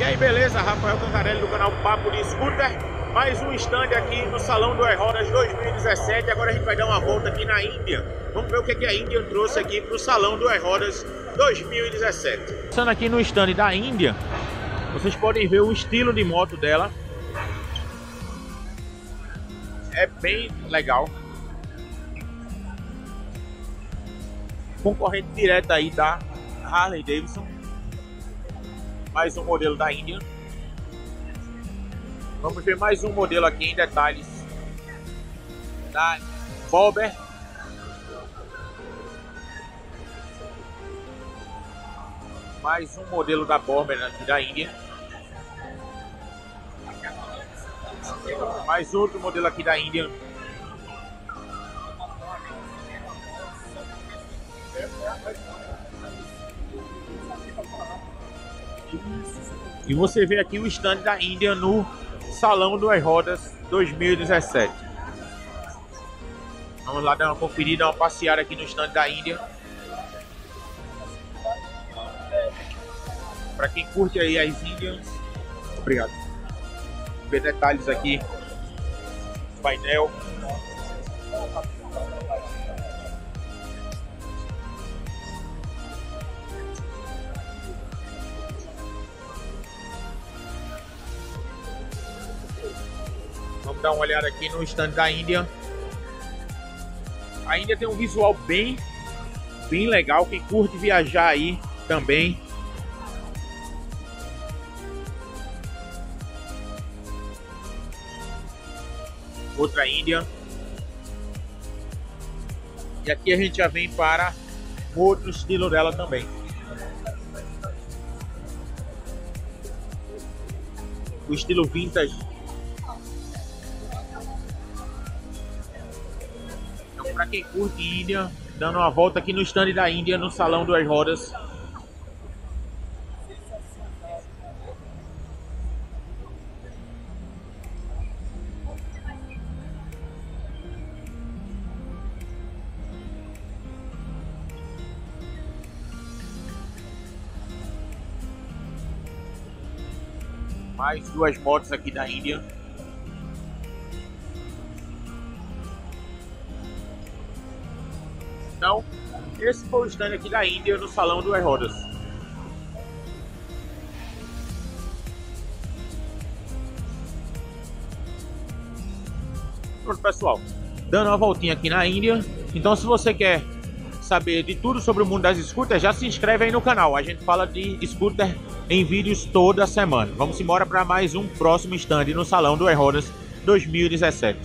E aí, beleza? Rafael Cantarelli do canal Papo de Scooter. Mais um stand aqui no Salão do Duas Rodas 2017. Agora a gente vai dar uma volta aqui na Índia. Vamos ver o que a Índia trouxe aqui para o Salão do Duas Rodas 2017. Passando aqui no stand da Índia, vocês podem ver o estilo de moto dela. É bem legal. Concorrente direto aí da Harley Davidson, mais um modelo da Indian. Vamos ver mais um modelo aqui em detalhes da Bobber. Mais um modelo da Bobber aqui da Indian. Mais outro modelo aqui da Indian. E você vê aqui o stand da Indian no Salão do Duas Rodas 2017. Vamos lá dar uma conferida, uma passeada aqui no stand da Indian. Para quem curte aí as Indians, obrigado. Ver detalhes aqui, painel. Vamos dar uma olhada aqui no stand da Indian. A Indian tem um visual bem legal. Quem curte viajar aí também. Outra Indian. E aqui a gente já vem para outro estilo dela também. O estilo vintage. Para quem curte Indian, dando uma volta aqui no stand da Indian no Salão Duas Rodas. Mais duas motos aqui da Indian. Então, esse foi o stand aqui da Indian no Salão do Duas Rodas. Pronto, pessoal, dando uma voltinha aqui na Indian. Então, se você quer saber de tudo sobre o mundo das scooters, já se inscreve aí no canal. A gente fala de scooter em vídeos toda semana. Vamos embora para mais um próximo stand no Salão do Duas Rodas 2017.